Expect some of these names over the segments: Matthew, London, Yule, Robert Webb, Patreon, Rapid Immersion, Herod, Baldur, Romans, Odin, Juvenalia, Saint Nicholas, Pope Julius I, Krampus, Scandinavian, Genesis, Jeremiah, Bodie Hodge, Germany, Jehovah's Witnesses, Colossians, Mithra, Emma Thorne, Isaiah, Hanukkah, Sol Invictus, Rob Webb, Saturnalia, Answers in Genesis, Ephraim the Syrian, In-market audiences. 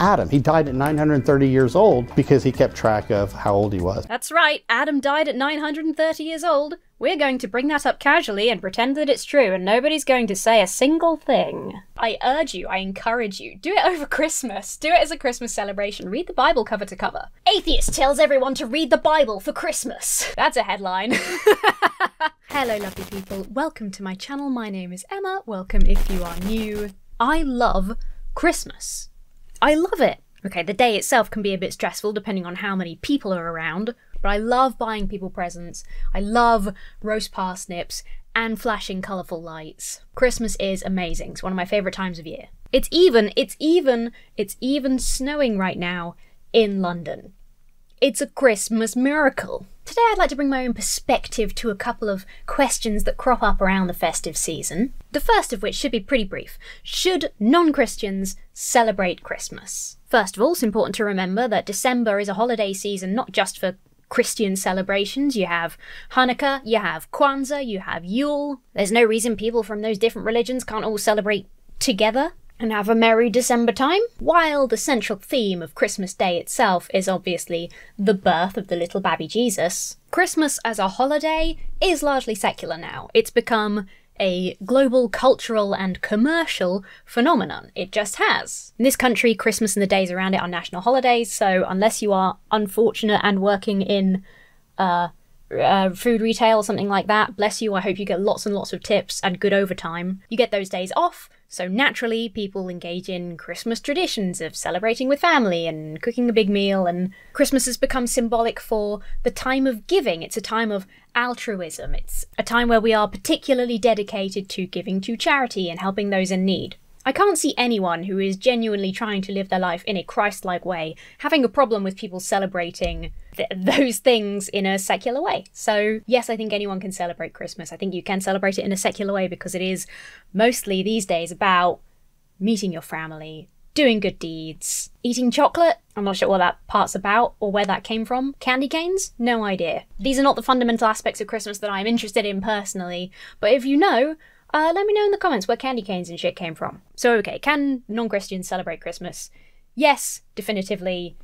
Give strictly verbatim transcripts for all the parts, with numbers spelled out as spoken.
Adam. He died at nine hundred thirty years old because he kept track of how old he was. That's right, Adam died at nine hundred thirty years old. We're going to bring that up casually and pretend that it's true, and nobody's going to say a single thing. I urge you, I encourage you, do it over Christmas. Do it as a Christmas celebration. Read the Bible cover to cover. Atheist tells everyone to read the Bible for Christmas. That's a headline. Hello, lovely people. Welcome to my channel. My name is Emma. Welcome if you are new. I love Christmas. I love it. Okay, the day itself can be a bit stressful depending on how many people are around, but I love buying people presents. I love roast parsnips and flashing colourful lights. Christmas is amazing. It's one of my favourite times of year. It's even, it's even, it's even snowing right now in London. It's a Christmas miracle. Today I'd like to bring my own perspective to a couple of questions that crop up around the festive season. The first of which should be pretty brief. Should non-Christians celebrate Christmas? First of all, it's important to remember that December is a holiday season not just for Christian celebrations. You have Hanukkah, you have Kwanzaa, you have Yule. There's no reason people from those different religions can't all celebrate together and have a merry December time. While the central theme of Christmas Day itself is obviously the birth of the little baby Jesus, Christmas as a holiday is largely secular now. It's become a global cultural and commercial phenomenon. It just has. In this country, Christmas and the days around it are national holidays, so unless you are unfortunate and working in uh, uh, food retail or something like that, bless you, I hope you get lots and lots of tips and good overtime. You get those days off, so naturally people engage in Christmas traditions of celebrating with family and cooking a big meal, and Christmas has become symbolic for the time of giving. It's a time of altruism. It's a time where we are particularly dedicated to giving to charity and helping those in need. I can't see anyone who is genuinely trying to live their life in a Christ-like way having a problem with people celebrating th those things in a secular way. So yes, I think anyone can celebrate Christmas. I think you can celebrate it in a secular way because it is mostly these days about meeting your family, doing good deeds, eating chocolate. I'm not sure what that part's about or where that came from. Candy canes? No idea. These are not the fundamental aspects of Christmas that I'm interested in personally, but if you know, Uh, let me know in the comments where candy canes and shit came from. So okay, can non-Christians celebrate Christmas? Yes, definitively,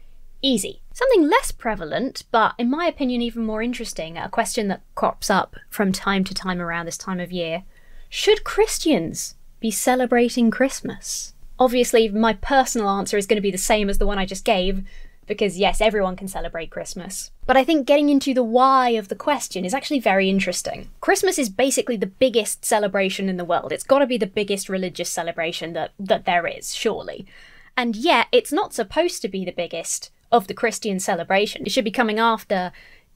easy. Something less prevalent, but in my opinion even more interesting, a question that crops up from time to time around this time of year. Should Christians be celebrating Christmas? Obviously, my personal answer is going to be the same as the one I just gave, because yes, everyone can celebrate Christmas. But I think getting into the why of the question is actually very interesting. Christmas is basically the biggest celebration in the world. It's got to be the biggest religious celebration that, that there is, surely. And yet, it's not supposed to be the biggest of the Christian celebration. It should be coming after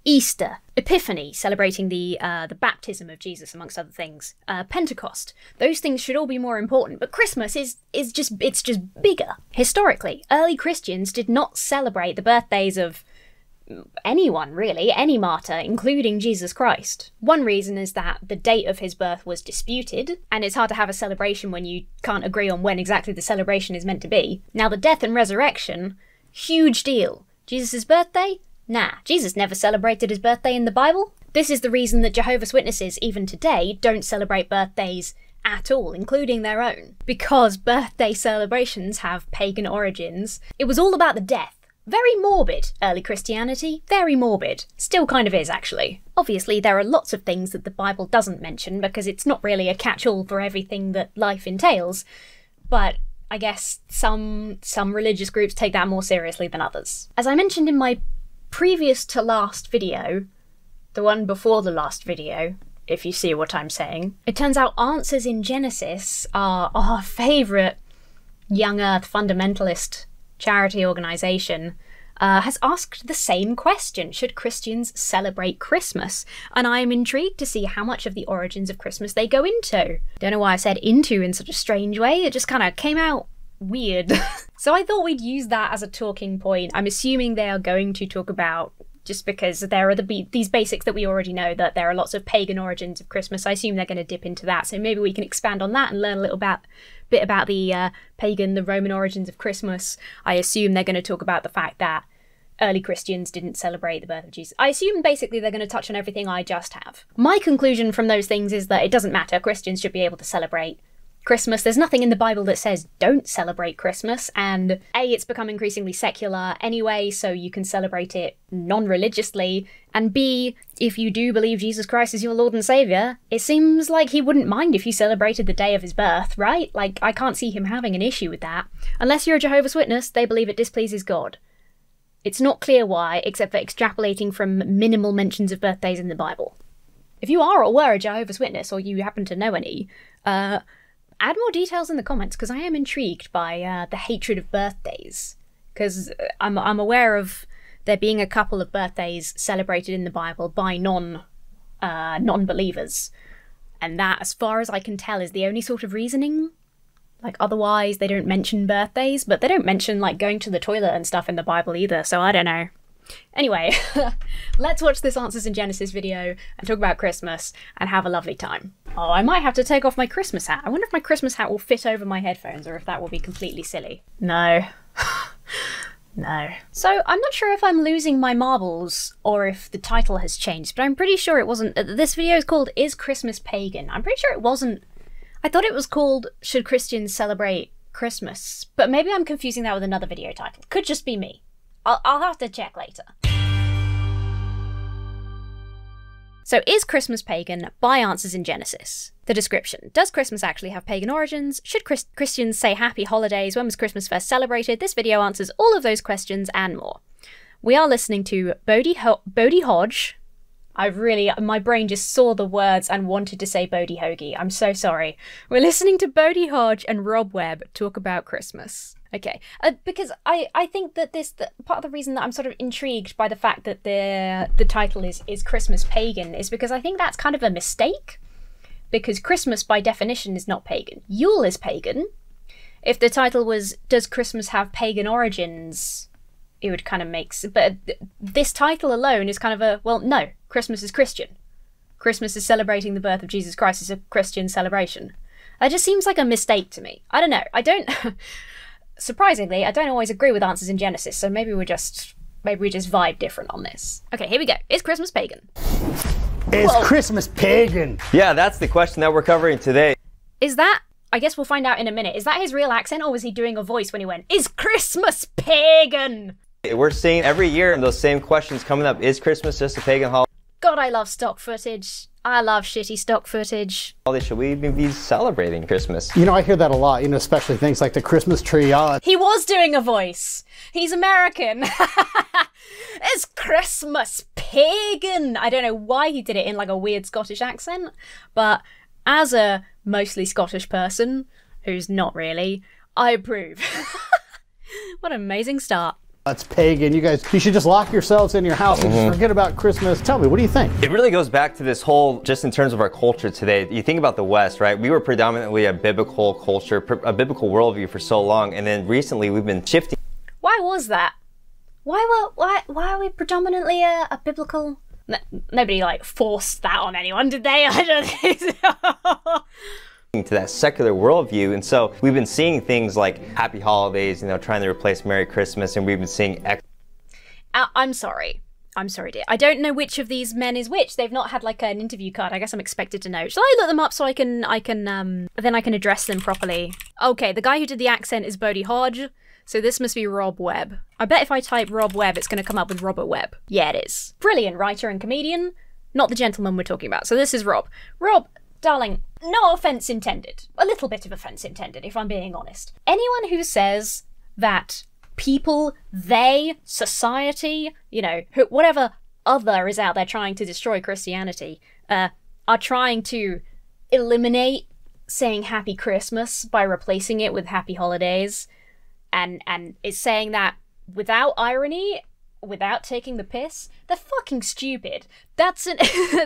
Easter, Epiphany, celebrating the uh, the baptism of Jesus, amongst other things, uh, Pentecost. Those things should all be more important, but Christmas is is just it's just bigger. Historically, early Christians did not celebrate the birthdays of anyone, really, any martyr, including Jesus Christ. One reason is that the date of his birth was disputed, and it's hard to have a celebration when you can't agree on when exactly the celebration is meant to be. Now, the death and resurrection, huge deal. Jesus' birthday? Nah, Jesus never celebrated his birthday in the Bible. This is the reason that Jehovah's Witnesses, even today, don't celebrate birthdays at all, including their own. Because birthday celebrations have pagan origins. It was all about the death. Very morbid, early Christianity, very morbid. Still kind of is, actually. Obviously, there are lots of things that the Bible doesn't mention because it's not really a catch-all for everything that life entails, but I guess some, some religious groups take that more seriously than others. As I mentioned in my previous to last video, the one before the last video, if you see what I'm saying, it turns out Answers in Genesis are our favourite young earth fundamentalist charity organisation, uh, has asked the same question, should Christians celebrate Christmas? And I am intrigued to see how much of the origins of Christmas they go into. Don't know why I said into in such a strange way, it just kind of came out weird. So I thought we'd use that as a talking point. I'm assuming they are going to talk about, just because there are the these basics that we already know, that there are lots of pagan origins of Christmas. I assume they're going to dip into that, so maybe we can expand on that and learn a little about, bit about the uh, pagan, the Roman origins of Christmas. I assume they're going to talk about the fact that early Christians didn't celebrate the birth of Jesus. I assume basically they're going to touch on everything I just have. My conclusion from those things is that it doesn't matter, Christians should be able to celebrate Christmas. There's nothing in the Bible that says don't celebrate Christmas, and A, it's become increasingly secular anyway, so you can celebrate it non-religiously, and B, if you do believe Jesus Christ is your Lord and Saviour, it seems like he wouldn't mind if you celebrated the day of his birth, right? Like, I can't see him having an issue with that. Unless you're a Jehovah's Witness, they believe it displeases God. It's not clear why, except for extrapolating from minimal mentions of birthdays in the Bible. If you are or were a Jehovah's Witness, or you happen to know any, uh... add more details in the comments, because I am intrigued by uh, the hatred of birthdays. Because I'm, I'm aware of there being a couple of birthdays celebrated in the Bible by non, uh, non-believers. And that, as far as I can tell, is the only sort of reasoning. Like, otherwise they don't mention birthdays, but they don't mention, like, going to the toilet and stuff in the Bible either, so I don't know. Anyway, let's watch this Answers in Genesis video and talk about Christmas and have a lovely time. Oh, I might have to take off my Christmas hat. I wonder if my Christmas hat will fit over my headphones or if that will be completely silly. No. No. So I'm not sure if I'm losing my marbles or if the title has changed, but I'm pretty sure it wasn't. This video is called Is Christmas Pagan? I'm pretty sure it wasn't. I thought it was called Should Christians Celebrate Christmas? But maybe I'm confusing that with another video title. Could just be me. I'll, I'll have to check later. So, Is Christmas Pagan? By Answers in Genesis. The description. Does Christmas actually have pagan origins? Should Chris Christians say happy holidays? When was Christmas first celebrated? This video answers all of those questions and more. We are listening to Bodie, Ho Bodie Hodge. I really, my brain just saw the words and wanted to say Bodie Hoagie. I'm so sorry. We're listening to Bodie Hodge and Rob Webb talk about Christmas. Okay, uh, because I, I think that this that part of the reason that I'm sort of intrigued by the fact that the the title is is Christmas Pagan is because I think that's kind of a mistake, because Christmas by definition is not pagan. Yule is pagan. If the title was Does Christmas Have Pagan Origins, it would kind of make sense. But this title alone is kind of a, well, no, Christmas is Christian. Christmas is celebrating the birth of Jesus Christ. It's a Christian celebration. That just seems like a mistake to me. I don't know. I don't. Surprisingly, I don't always agree with Answers in Genesis, so maybe we're just maybe we just vibe different on this. Okay, here we go. Is Christmas pagan? Is Whoa. Christmas pagan? Yeah, that's the question that we're covering today. Is that, I guess we'll find out in a minute, is that his real accent or was he doing a voice when he went, Is Christmas pagan? We're seeing every year those same questions coming up. Is Christmas just a pagan holiday? God, I love stock footage. I love shitty stock footage. Should we be celebrating Christmas? You know, I hear that a lot, you know, especially things like the Christmas tree. Uh... He was doing a voice. He's American. It's Christmas pagan. I don't know why he did it in like a weird Scottish accent, but as a mostly Scottish person, who's not really, I approve. What an amazing start. That's pagan. You guys, you should just lock yourselves in your house and just forget about Christmas. Tell me, what do you think? It really goes back to this whole, just in terms of our culture today, you think about the West, right? We were predominantly a biblical culture, a biblical worldview for so long, and then recently we've been shifting. Why was that? Why were, why, why are we predominantly a, a biblical? No, nobody like forced that on anyone, did they? I don't think so. To that secular worldview, and so we've been seeing things like happy holidays, you know, trying to replace Merry Christmas, and we've been seeing ex uh, I'm sorry. I'm sorry, dear. I don't know which of these men is which. They've not had like an interview card. I guess I'm expected to know. Shall I look them up so I can I can um then I can address them properly? Okay, the guy who did the accent is Bodie Hodge, so this must be Rob Webb. I bet if I type Rob Webb it's gonna come up with Robert Webb. Yeah, it is. Brilliant writer and comedian, not the gentleman we're talking about. So this is Rob. Rob, darling, no offence intended. A little bit of offence intended, if I'm being honest. Anyone who says that people, they, society, you know, whatever other is out there trying to destroy Christianity, uh, are trying to eliminate saying Happy Christmas by replacing it with Happy Holidays, and, and is saying that without irony, without taking the piss, they're fucking stupid. That's an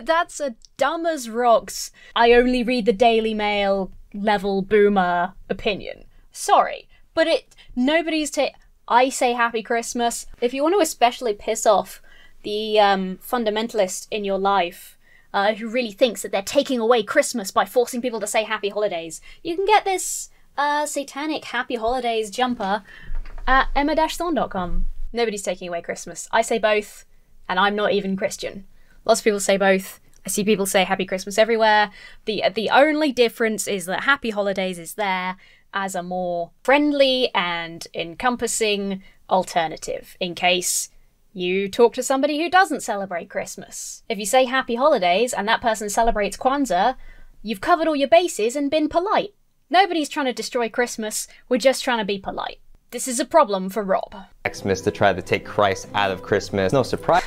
that's a dumb as rocks, I only read the Daily Mail level boomer opinion. Sorry, but it nobody's ta- I say Happy Christmas. If you want to especially piss off the um, fundamentalist in your life uh, who really thinks that they're taking away Christmas by forcing people to say Happy Holidays, you can get this uh, satanic Happy Holidays jumper at emma thorne dot com. Nobody's taking away Christmas. I say both, and I'm not even Christian. Lots of people say both, I see people say Happy Christmas everywhere. The the only difference is that Happy Holidays is there as a more friendly and encompassing alternative in case you talk to somebody who doesn't celebrate Christmas. If you say Happy Holidays and that person celebrates Kwanzaa, you've covered all your bases and been polite. Nobody's trying to destroy Christmas, we're just trying to be polite. This is a problem for Rob. Xmas to try to take Christ out of Christmas. No surprise.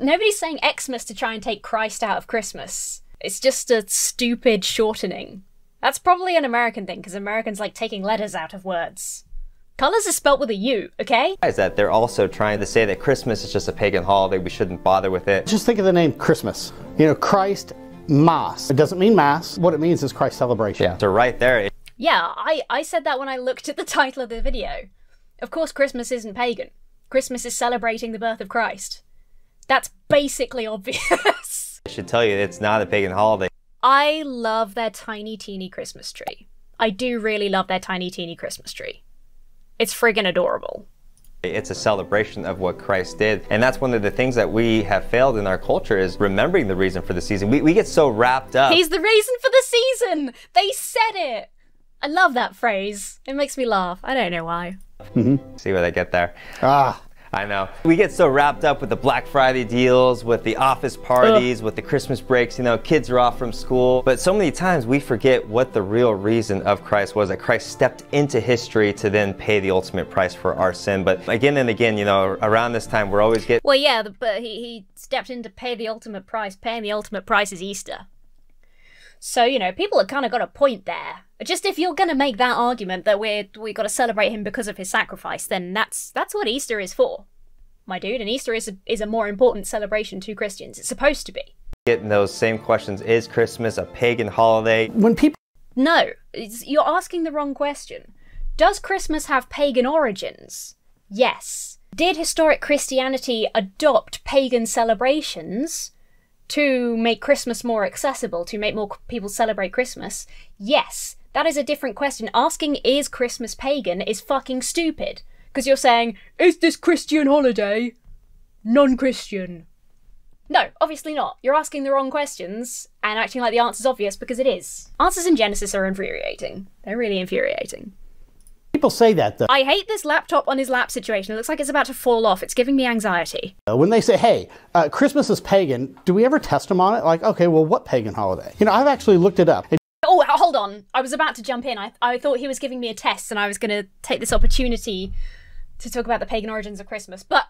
Nobody's saying Xmas to try and take Christ out of Christmas. It's just a stupid shortening. That's probably an American thing, because Americans like taking letters out of words. Colors is spelt with a U, okay? Is that they're also trying to say that Christmas is just a pagan holiday, we shouldn't bother with it. Just think of the name Christmas. You know, Christ Mass. It doesn't mean Mass. What it means is Christ celebration. Yeah, so right there. It yeah, I, I said that when I looked at the title of the video. Of course, Christmas isn't pagan. Christmas is celebrating the birth of Christ. That's basically obvious. I should tell you, it's not a pagan holiday. I love their tiny, teeny Christmas tree. I do really love their tiny, teeny Christmas tree. It's friggin' adorable. It's a celebration of what Christ did. And that's one of the things that we have failed in our culture is remembering the reason for the season. We, we get so wrapped up. He's the reason for the season. They said it. I love that phrase. It makes me laugh. I don't know why. Mm-hmm. See where they get there. Ah. I know. We get so wrapped up with the Black Friday deals, with the office parties, Ugh. with the Christmas breaks, you know, kids are off from school. But so many times we forget what the real reason of Christ was, that Christ stepped into history to then pay the ultimate price for our sin. But again and again, you know, around this time, we're always getting... Well, yeah, but he, he stepped in to pay the ultimate price. Paying the ultimate price is Easter. So, you know, people have kind of got a point there. Just if you're going to make that argument that we're, we've got to celebrate him because of his sacrifice, then that's that's what Easter is for, my dude. And Easter is a, is a more important celebration to Christians. It's supposed to be. Getting those same questions, is Christmas a pagan holiday? When people... No, it's, you're asking the wrong question. Does Christmas have pagan origins? Yes. Did historic Christianity adopt pagan celebrations to make Christmas more accessible, to make more people celebrate Christmas? Yes. That is a different question. Asking, is Christmas pagan, is fucking stupid. Because you're saying, is this Christian holiday non-Christian? No, obviously not. You're asking the wrong questions and acting like the answer's obvious, because it is. Answers in Genesis are infuriating. They're really infuriating. People say that, though. I hate this laptop on his lap situation. It looks like it's about to fall off. It's giving me anxiety. When they say, hey, uh, Christmas is pagan, do we ever test them on it? Like, okay, well, what pagan holiday? You know, I've actually looked it up. It Oh, hold on. I was about to jump in. I, I thought he was giving me a test and I was going to take this opportunity to talk about the pagan origins of Christmas, but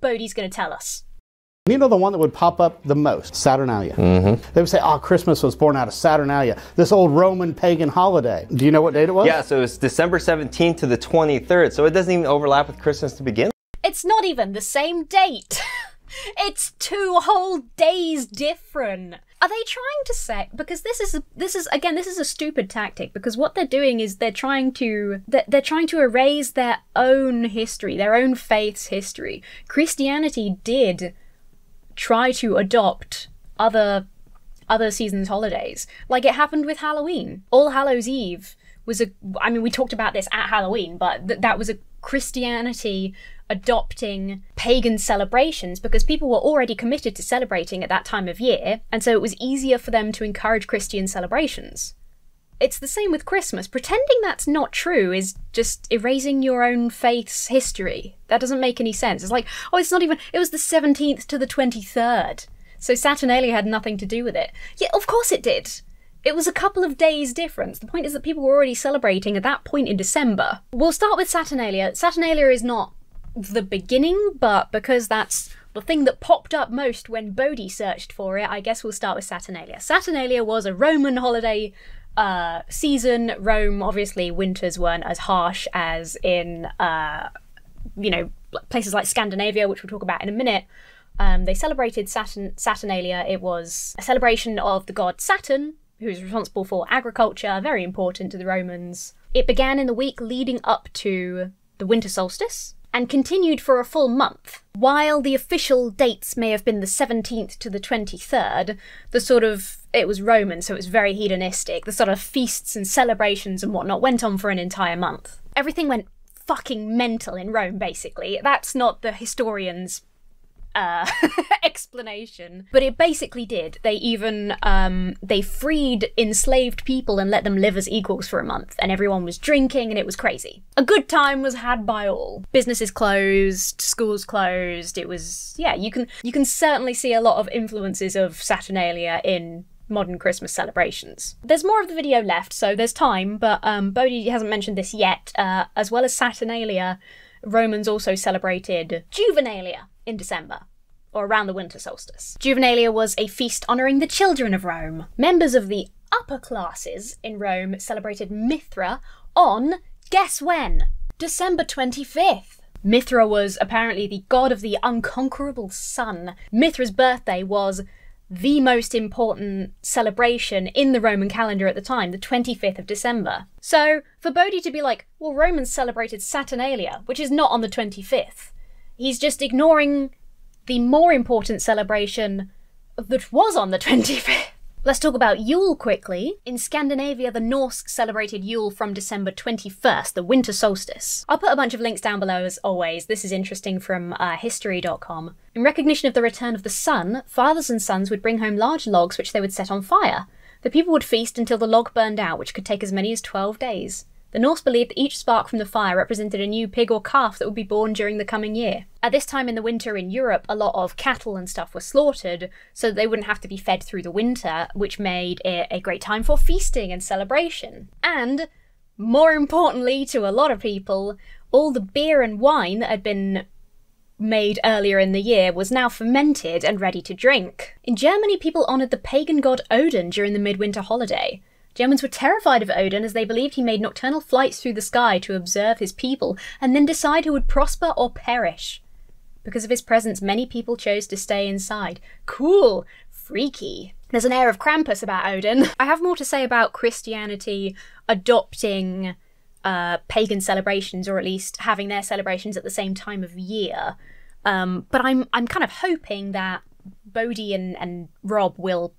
Bodie's going to tell us. You know the one that would pop up the most? Saturnalia. Mm-hmm. They would say, oh, Christmas was born out of Saturnalia, this old Roman pagan holiday. Do you know what date it was? Yeah, so it was December seventeenth to the twenty-third, so it doesn't even overlap with Christmas to begin. It's not even the same date. It's two whole days different. Are they trying to say, because this is this is again this is a stupid tactic, because what they're doing is they're trying to they're, they're trying to erase their own history, their own faith's history. Christianity did try to adopt other other seasons' holidays, like it happened with Halloween. All Hallows' Eve was a I mean we talked about this at Halloween, but th that was a Christianity adopting pagan celebrations, because people were already committed to celebrating at that time of year, and so it was easier for them to encourage Christian celebrations. It's the same with Christmas. Pretending that's not true is just erasing your own faith's history. That doesn't make any sense. It's like, oh, it's not even, it was the seventeenth to the twenty-third, so Saturnalia had nothing to do with it. Yeah, of course it did. It was a couple of days difference. The point is that people were already celebrating at that point in December. We'll start with Saturnalia. Saturnalia is not the beginning, but because that's the thing that popped up most when Bodie searched for it, I guess we'll start with Saturnalia. Saturnalia was a Roman holiday uh, season. Rome, obviously, winters weren't as harsh as in, uh, you know, places like Scandinavia, which we'll talk about in a minute. Um, they celebrated Saturn Saturnalia. It was a celebration of the god Saturn, who is responsible for agriculture, very important to the Romans. It began in the week leading up to the winter solstice and continued for a full month. While the official dates may have been the seventeenth to the twenty-third, the sort of, it was Roman, so it was very hedonistic, the sort of feasts and celebrations and whatnot went on for an entire month. Everything went fucking mental in Rome, basically. That's not the historian's uh, explanation, but it basically did. They even um, they freed enslaved people and let them live as equals for a month, and everyone was drinking, and it was crazy. A good time was had by all. Businesses closed, schools closed. It was, yeah, you can you can certainly see a lot of influences of Saturnalia in modern Christmas celebrations. There's more of the video left, so there's time, but um, Bodie hasn't mentioned this yet. Uh, as well as Saturnalia, Romans also celebrated Juvenalia in December, or around the winter solstice. Juvenalia was a feast honouring the children of Rome. Members of the upper classes in Rome celebrated Mithra on, guess when? December twenty-fifth. Mithra was apparently the god of the unconquerable sun. Mithra's birthday was the most important celebration in the Roman calendar at the time, the twenty-fifth of December. So for Bodie to be like, well, Romans celebrated Saturnalia, which is not on the twenty-fifth, he's just ignoring the more important celebration that was on the twenty-fifth. Let's talk about Yule quickly. In Scandinavia, the Norse celebrated Yule from December twenty-first, the winter solstice. I'll put a bunch of links down below as always. This is interesting from uh, history dot com. In recognition of the return of the sun, fathers and sons would bring home large logs which they would set on fire. The people would feast until the log burned out, which could take as many as twelve days. The Norse believed that each spark from the fire represented a new pig or calf that would be born during the coming year. At this time in the winter in Europe, a lot of cattle and stuff were slaughtered so that they wouldn't have to be fed through the winter, which made it a great time for feasting and celebration. And, more importantly to a lot of people, all the beer and wine that had been made earlier in the year was now fermented and ready to drink. In Germany, people honoured the pagan god Odin during the midwinter holiday. Germans were terrified of Odin as they believed he made nocturnal flights through the sky to observe his people and then decide who would prosper or perish. Because of his presence, many people chose to stay inside. Cool. Freaky. There's an air of Krampus about Odin. I have more to say about Christianity adopting uh, pagan celebrations, or at least having their celebrations at the same time of year. Um, but I'm, I'm kind of hoping that Bodie and, and Rob will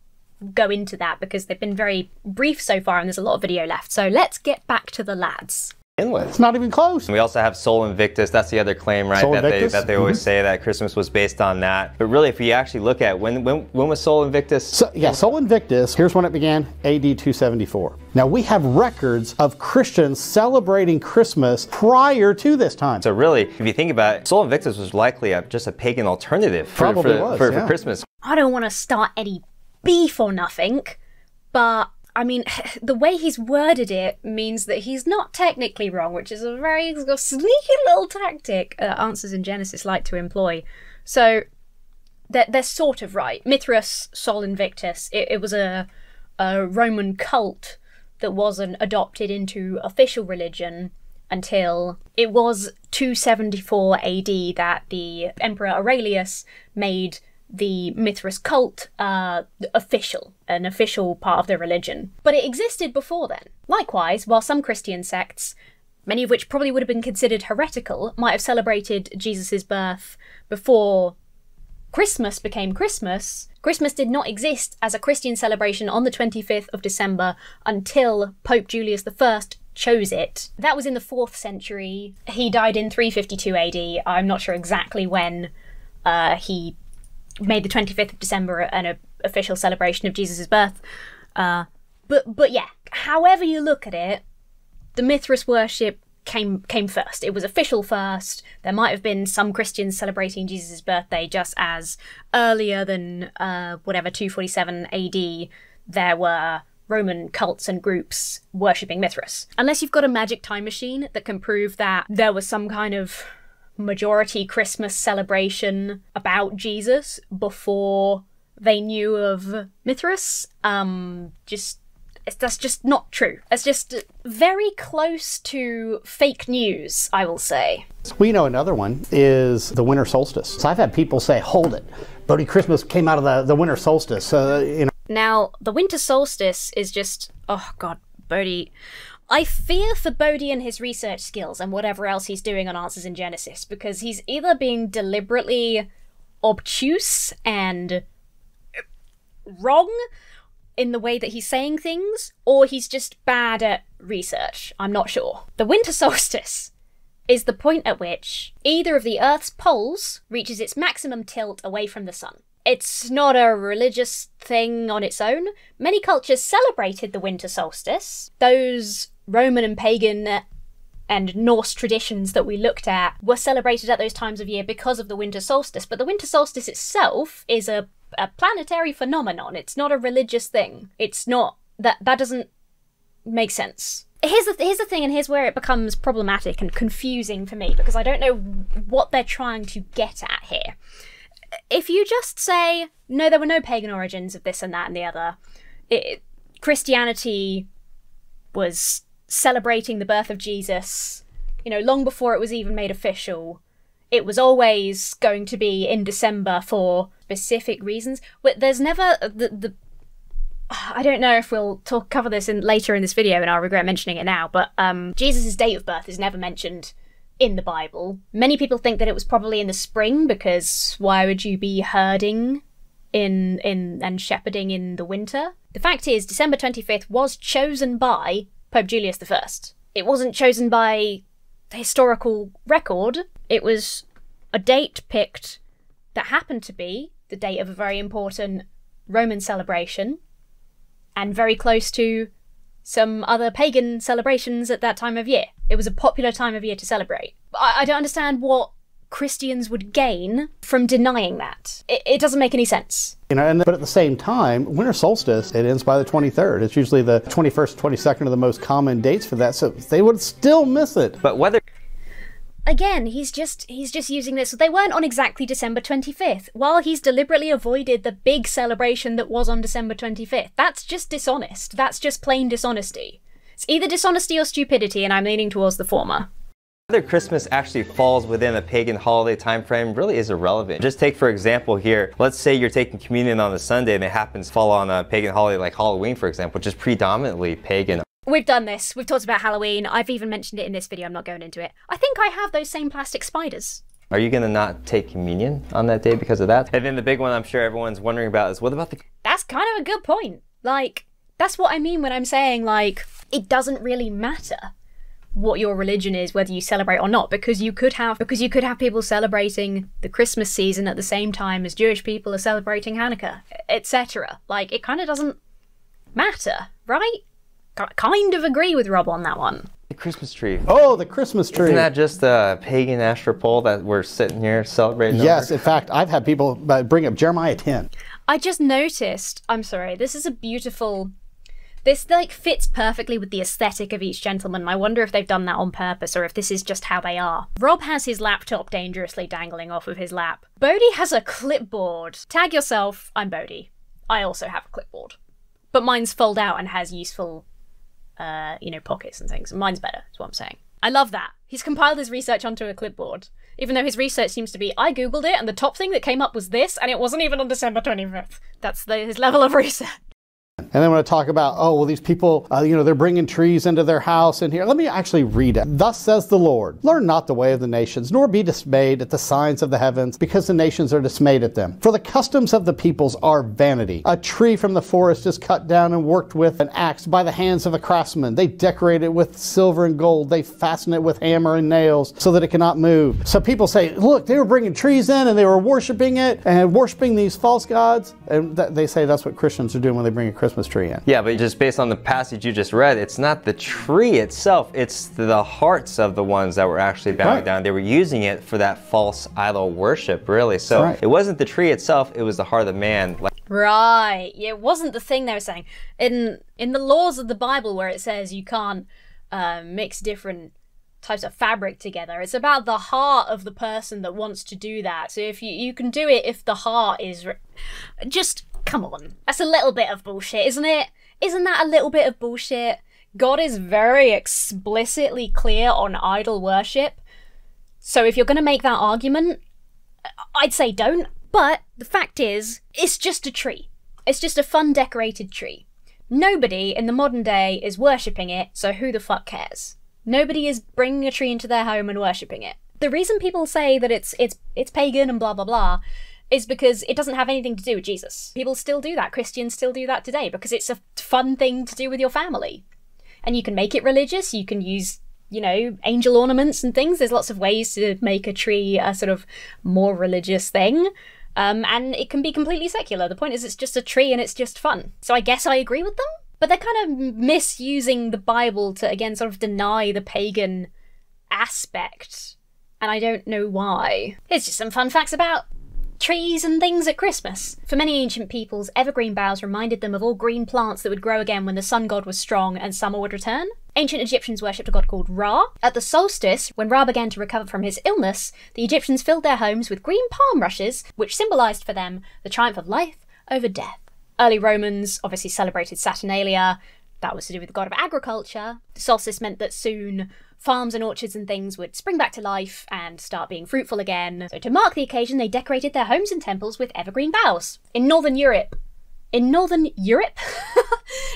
go into that, because they've been very brief so far and there's a lot of video left. So let's get back to the lads. It's not even close. And we also have Sol Invictus. That's the other claim, right? Sol that Invictus? They, that they always mm-hmm. say that Christmas was based on that. But really, if we actually look at when when, when was Sol Invictus? So, yeah, Sol Invictus, here's when it began, A D two seventy-four. Now, we have records of Christians celebrating Christmas prior to this time. So really, if you think about it, Sol Invictus was likely a, just a pagan alternative for, Probably for, was, for, yeah. for Christmas. I don't want to start any beef or nothing, but I mean, the way he's worded it means that he's not technically wrong, which is a very sneaky little tactic uh, Answers in Genesis like to employ. So they're, they're sort of right. Mithra, Sol Invictus, it, it was a, a Roman cult that wasn't adopted into official religion until it was two seventy-four A D that the Emperor Aurelius made the Mithras cult uh, official, an official part of their religion. But it existed before then. Likewise, while some Christian sects, many of which probably would have been considered heretical, might have celebrated Jesus's birth before Christmas became Christmas, Christmas did not exist as a Christian celebration on the twenty-fifth of December until Pope Julius the First chose it. That was in the fourth century. He died in three fifty-two A D. I'm not sure exactly when uh, he made the twenty-fifth of December an uh, official celebration of Jesus' birth. Uh, but but yeah, however you look at it, the Mithras worship came came first. It was official first. There might have been some Christians celebrating Jesus' birthday just as earlier than uh, whatever, two forty-seven A D, there were Roman cults and groups worshipping Mithras. Unless you've got a magic time machine that can prove that there was some kind of majority Christmas celebration about Jesus before they knew of Mithras. Um, just that's just not true. It's just very close to fake news, I will say. We know another one is the winter solstice. So I've had people say, "Hold it, Bodie, Christmas came out of the the winter solstice." Uh, you know. Now the winter solstice is just, oh God, Bodie. I fear for Bodie and his research skills and whatever else he's doing on Answers in Genesis, because he's either being deliberately obtuse and wrong in the way that he's saying things, or he's just bad at research. I'm not sure. The winter solstice is the point at which either of the Earth's poles reaches its maximum tilt away from the sun. It's not a religious thing on its own. Many cultures celebrated the winter solstice. Those Roman and pagan and Norse traditions that we looked at were celebrated at those times of year because of the winter solstice, but the winter solstice itself is a, a planetary phenomenon. It's not a religious thing. It's not, that, that doesn't make sense. Here's the, here's the thing, and here's where it becomes problematic and confusing for me, because I don't know what they're trying to get at here. If you just say, no, there were no pagan origins of this and that and the other, it, Christianity was celebrating the birth of Jesus, you know, long before it was even made official, it was always going to be in December for specific reasons. But there's never the... the I don't know if we'll talk cover this in later in this video, and I'll regret mentioning it now, but um, Jesus' date of birth is never mentioned in the Bible. Many people think that it was probably in the spring, because why would you be herding in in and shepherding in the winter? The fact is, December twenty-fifth was chosen by Pope Julius the First. It wasn't chosen by the historical record. It was a date picked that happened to be the date of a very important Roman celebration, and very close to some other pagan celebrations at that time of year. It was a popular time of year to celebrate. I, I don't understand what Christians would gain from denying that. It, it doesn't make any sense. You know, and, but at the same time, winter solstice, it ends by the twenty-third. It's usually the twenty-first, twenty-second are the most common dates for that, so they would still miss it. But whether... Again, he's just he's just using this. They weren't on exactly December twenty-fifth. While he's deliberately avoided the big celebration that was on December twenty-fifth, that's just dishonest. That's just plain dishonesty. It's either dishonesty or stupidity, and I'm leaning towards the former. Whether Christmas actually falls within a pagan holiday time frame really is irrelevant. Just take, for example, here, let's say you're taking communion on a Sunday and it happens to fall on a pagan holiday like Halloween, for example, which is predominantly pagan. We've done this. We've talked about Halloween. I've even mentioned it in this video. I'm not going into it. I think I have those same plastic spiders. Are you going to not take communion on that day because of that? And then the big one I'm sure everyone's wondering about is, what about the... That's kind of a good point. Like, that's what I mean when I'm saying, like, it doesn't really matter what your religion is, whether you celebrate or not, because you could have because you could have people celebrating the Christmas season at the same time as Jewish people are celebrating Hanukkah, et cetera. Like, it kind of doesn't matter, right? Kind of agree with Rob on that one. The Christmas tree. Oh, the Christmas tree. Isn't that just a pagan astral pole that we're sitting here celebrating? Yes, over? In fact, I've had people bring up Jeremiah ten. I just noticed, I'm sorry, this is a beautiful, this like fits perfectly with the aesthetic of each gentleman. I wonder if they've done that on purpose or if this is just how they are. Rob has his laptop dangerously dangling off of his lap. Bodie has a clipboard. Tag yourself, I'm Bodie. I also have a clipboard. But mine's fold out and has useful... Uh, you know, pockets and things. Mine's better, is what I'm saying. I love that. He's compiled his research onto a clipboard. Even though his research seems to be, I googled it and the top thing that came up was this, and it wasn't even on December twenty-fifth. That's the, his level of research. And then when I talk about, oh, well, these people, uh, you know, they're bringing trees into their house in here. Let me actually read it. Thus says the Lord, learn not the way of the nations, nor be dismayed at the signs of the heavens, because the nations are dismayed at them. For the customs of the peoples are vanity. A tree from the forest is cut down and worked with an axe by the hands of a craftsman. They decorate it with silver and gold. They fasten it with hammer and nails so that it cannot move. So people say, look, they were bringing trees in and they were worshiping it and worshiping these false gods. And th they say that's what Christians are doing when they bring a Christmas tree in. Yeah, but just based on the passage you just read, it's not the tree itself, it's the hearts of the ones that were actually bowing right down. They were using it for that false idol worship, really. So right. It wasn't the tree itself, it was the heart of the man. Right, it wasn't the thing they were saying. In, in the laws of the Bible where it says you can't uh, mix different types of fabric together, it's about the heart of the person that wants to do that. So if you, you can do it if the heart is... Just... Come on. That's a little bit of bullshit, isn't it? Isn't that a little bit of bullshit? God is very explicitly clear on idol worship. So if you're going to make that argument, I'd say don't. But the fact is, it's just a tree. It's just a fun decorated tree. Nobody in the modern day is worshipping it, so who the fuck cares? Nobody is bringing a tree into their home and worshipping it. The reason people say that it's it's it's pagan and blah blah blah is because it doesn't have anything to do with Jesus. People still do that. Christians still do that today because it's a fun thing to do with your family. And you can make it religious, you can use you know, angel ornaments and things. There's lots of ways to make a tree a sort of more religious thing. Um, and it can be completely secular. The point is it's just a tree and it's just fun. So I guess I agree with them. But they're kind of misusing the Bible to, again, sort of deny the pagan aspect. And I don't know why. Here's just some fun facts about trees and things at Christmas. For many ancient peoples, evergreen boughs reminded them of all green plants that would grow again when the sun god was strong and summer would return. Ancient Egyptians worshipped a god called Ra. At the solstice, when Ra began to recover from his illness, the Egyptians filled their homes with green palm rushes, which symbolised for them the triumph of life over death. Early Romans obviously celebrated Saturnalia. That was to do with the god of agriculture. The solstice meant that soon farms and orchards and things would spring back to life and start being fruitful again. So to mark the occasion, they decorated their homes and temples with evergreen boughs. In Northern Europe, in Northern Europe,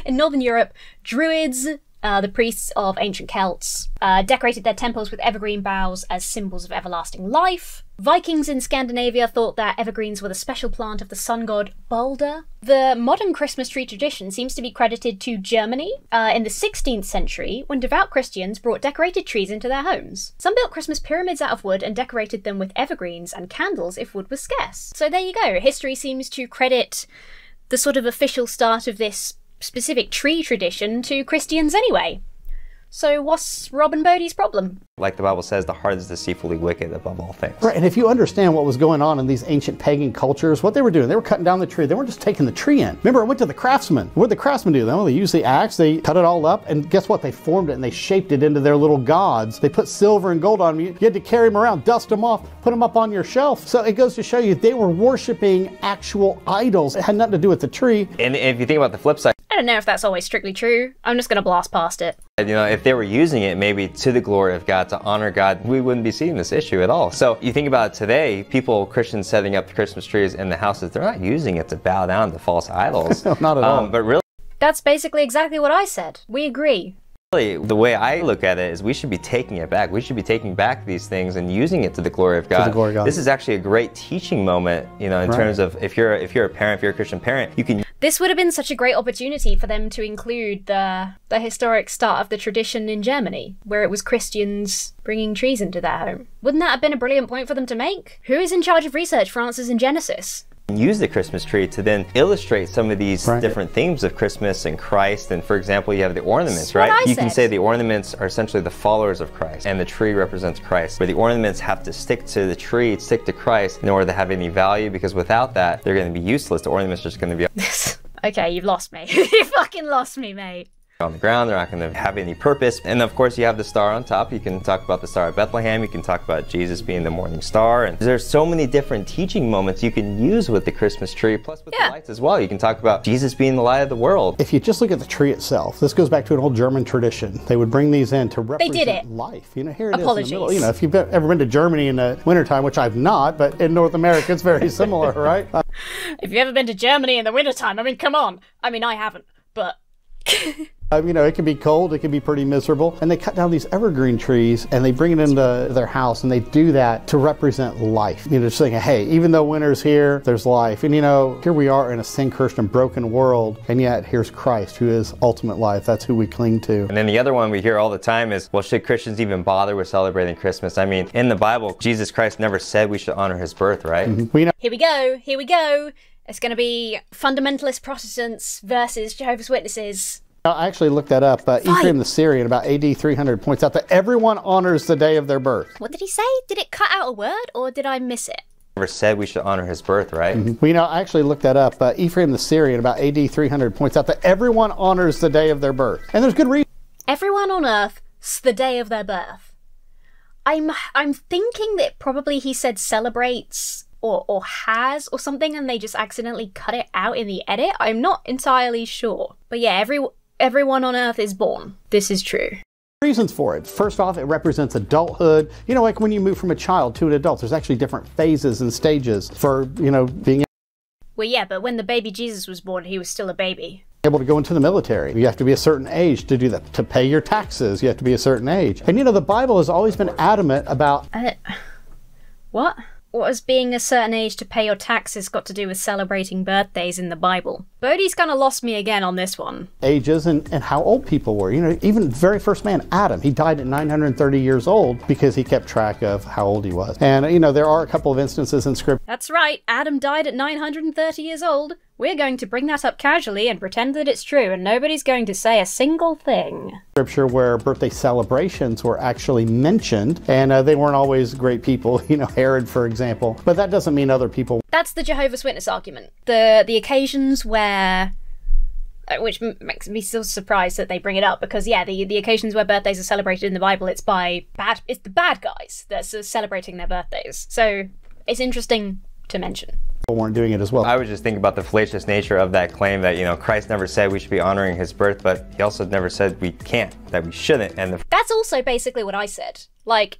in Northern Europe, Druids, uh, the priests of ancient Celts, uh, decorated their temples with evergreen boughs as symbols of everlasting life. Vikings in Scandinavia thought that evergreens were the special plant of the sun god Baldur. The modern Christmas tree tradition seems to be credited to Germany uh, in the sixteenth century, when devout Christians brought decorated trees into their homes. Some built Christmas pyramids out of wood and decorated them with evergreens and candles if wood was scarce. So there you go. History seems to credit the sort of official start of this specific tree tradition to Christians anyway. So what's Rob and Bodie's problem? Like the Bible says, the heart is deceitfully wicked above all things. Right, and if you understand what was going on in these ancient pagan cultures, what they were doing, they were cutting down the tree. They weren't just taking the tree in. Remember, I went to the craftsmen. What did the craftsmen do? Well, they used the axe, they cut it all up, and guess what? They formed it and they shaped it into their little gods. They put silver and gold on them. You had to carry them around, dust them off, put them up on your shelf. So it goes to show you they were worshiping actual idols. It had nothing to do with the tree. And if you think about the flip side, I don't know if that's always strictly true. I'm just going to blast past it. You know, if they were using it maybe to the glory of God, to honor God, we wouldn't be seeing this issue at all. So you think about it today, people, Christians setting up the Christmas trees in the houses, they're not using it to bow down to false idols. Not at um, all. But really, that's basically exactly what I said. We agree. Really, the way I look at it is we should be taking it back. We should be taking back these things and using it to the glory of God. To the glory of God. This is actually a great teaching moment, you know, in right. terms of if you're if you're a parent, if you're a Christian parent, you can. This would have been such a great opportunity for them to include the the historic start of the tradition in Germany, where it was Christians bringing trees into their home. Wouldn't that have been a brilliant point for them to make? Who is in charge of research for Answers in Genesis? Use the Christmas tree to then illustrate some of these right. different themes of Christmas and Christ. And for example, you have the ornaments, right? You said. Can say the ornaments are essentially the followers of Christ and the tree represents Christ, where the ornaments have to stick to the tree, stick to Christ in order to have any value, because without that, they're going to be useless. The ornaments are just going to be... Okay, you've lost me. You fucking lost me, mate. On the ground, they're not going to have any purpose. And of course, you have the star on top. You can talk about the Star of Bethlehem. You can talk about Jesus being the morning star. And there's so many different teaching moments you can use with the Christmas tree, plus with yeah. the lights as well. You can talk about Jesus being the light of the world. If you just look at the tree itself, this goes back to an old German tradition. They would bring these in to represent they did it. life. You know, here it Apologies. Is in the middle. You know, if you've ever been to Germany in the wintertime, which I've not, but in North America, it's very similar, right? Uh, if you've ever been to Germany in the wintertime, I mean, come on. I mean, I haven't, but... Um, you know, it can be cold, it can be pretty miserable, and they cut down these evergreen trees and they bring it into their house, and they do that to represent life. You know, just thinking, hey, even though winter's here, there's life. And you know, here we are in a sin-cursed and broken world, and yet here's Christ, who is ultimate life. That's who we cling to. And then the other one we hear all the time is, well, should Christians even bother with celebrating Christmas? I mean, in the Bible, Jesus Christ never said we should honor his birth, right? Mm-hmm. We know here we go, here we go. It's going to be fundamentalist Protestants versus Jehovah's Witnesses. I actually looked that up. Uh, Ephraim the Syrian, about A D three hundred, points out that everyone honors the day of their birth. What did he say? Did it cut out a word, or did I miss it? Never said we should honor his birth, right? Mm-hmm. Well, you know, I actually looked that up. Uh, Ephraim the Syrian, about A D three hundred, points out that everyone honors the day of their birth. And there's good reason. Everyone on earth's the day of their birth. I'm, I'm thinking that probably he said celebrates... Or, or has or something, and they just accidentally cut it out in the edit. I'm not entirely sure. But yeah, every, everyone on earth is born. This is true. Reasons for it. First off, it represents adulthood. You know, like when you move from a child to an adult, there's actually different phases and stages for, you know, being... Well, yeah, but when the baby Jesus was born, he was still a baby. Able to go into the military. You have to be a certain age to do that. To pay your taxes, you have to be a certain age. And, you know, the Bible has always been adamant about... Uh, what? What has being a certain age to pay your taxes got to do with celebrating birthdays in the Bible? Bodie's kind of lost me again on this one. Ages and, and how old people were. You know, even the very first man, Adam, he died at nine hundred thirty years old because he kept track of how old he was. And, you know, there are a couple of instances in Scripture. That's right, Adam died at nine hundred thirty years old. We're going to bring that up casually and pretend that it's true, and nobody's going to say a single thing. Scripture where birthday celebrations were actually mentioned, and uh, they weren't always great people, you know, Herod, for example. But that doesn't mean other people. That's the Jehovah's Witness argument. The, the occasions where, which makes me so surprised that they bring it up, because yeah, the, the occasions where birthdays are celebrated in the Bible, it's by bad, it's the bad guys that's celebrating their birthdays. So it's interesting to mention. Weren't doing it as well. I was just thinking about the fallacious nature of that claim that, you know, Christ never said we should be honoring his birth, but he also never said we can't, that we shouldn't. And the that's also basically what I said. Like,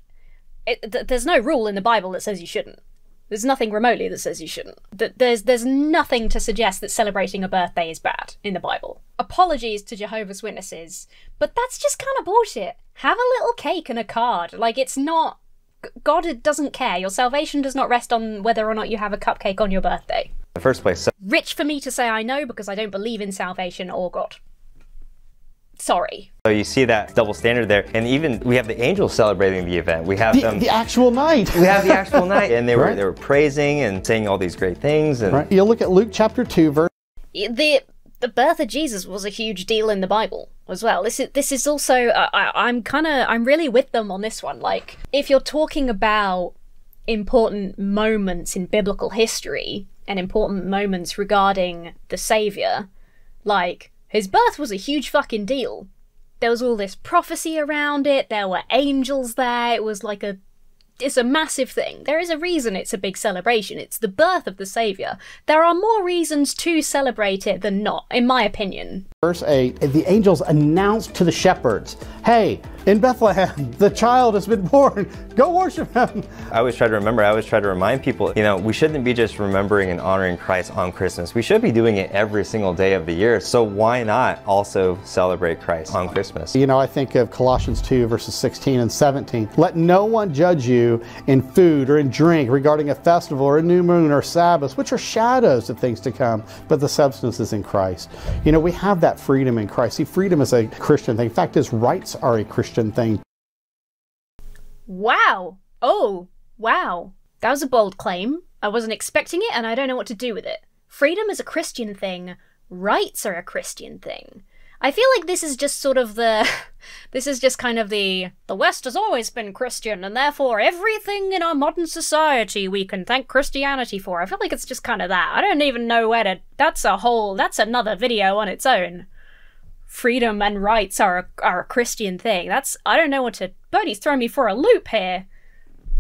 it, th there's no rule in the Bible that says you shouldn't. There's nothing remotely that says you shouldn't. Th there's, there's nothing to suggest that celebrating a birthday is bad in the Bible. Apologies to Jehovah's Witnesses, but that's just kind of bullshit. Have a little cake and a card. Like, it's not... God doesn't care. Your salvation does not rest on whether or not you have a cupcake on your birthday. The first place. So rich for me to say I know because I don't believe in salvation or God. Sorry. So you see that double standard there, and even we have the angels celebrating the event. We have the, them the actual night. We have the actual night, and they were right. They were praising and saying all these great things. And right. You look at Luke chapter two, verse the the birth of Jesus was a huge deal in the Bible as well. This is this is also uh, I, I'm kind of I'm really with them on this one. Like, if you're talking about important moments in biblical history and important moments regarding the Savior, like, his birth was a huge fucking deal. There was all this prophecy around it. There were angels there. It was like a it's a massive thing. There is a reason it's a big celebration. It's the birth of the Savior. There are more reasons to celebrate it than not, in my opinion. Verse eight, the angels announced to the shepherds, hey, in Bethlehem, the child has been born. Go worship him. I always try to remember, I always try to remind people, you know, we shouldn't be just remembering and honoring Christ on Christmas. We should be doing it every single day of the year. So why not also celebrate Christ on Christmas? You know, I think of Colossians two, verses sixteen and seventeen. Let no one judge you in food or in drink regarding a festival or a new moon or Sabbath, which are shadows of things to come, but the substance is in Christ. You know, we have that That freedom in Christ. See, freedom is a Christian thing. In fact, his rights are a Christian thing. Wow. Oh, wow. That was a bold claim. I wasn't expecting it, and I don't know what to do with it. Freedom is a Christian thing. Rights are a Christian thing. I feel like this is just sort of the... this is just kind of the... The West has always been Christian, and therefore everything in our modern society we can thank Christianity for. I feel like it's just kind of that. I don't even know where to... That's a whole... That's another video on its own. Freedom and rights are a, are a Christian thing. That's... I don't know what to... Bodie's throwing me for a loop here.